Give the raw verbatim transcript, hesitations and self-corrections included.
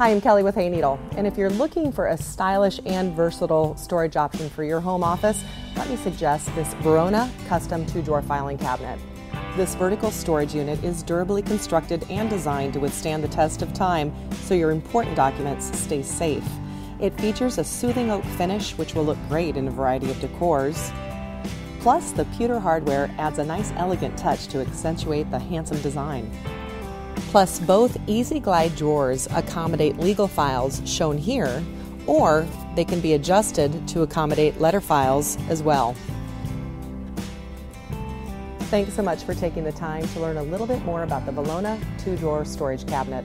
Hi, I'm Kelly with Hayneedle, and if you're looking for a stylish and versatile storage option for your home office, let me suggest this Valona custom two-drawer filing cabinet. This vertical storage unit is durably constructed and designed to withstand the test of time so your important documents stay safe. It features a soothing oak finish which will look great in a variety of decors. Plus, the pewter hardware adds a nice elegant touch to accentuate the handsome design. Plus, both EasyGlide drawers accommodate legal files shown here, or they can be adjusted to accommodate letter files as well. Thanks so much for taking the time to learn a little bit more about the Valona two-drawer storage cabinet.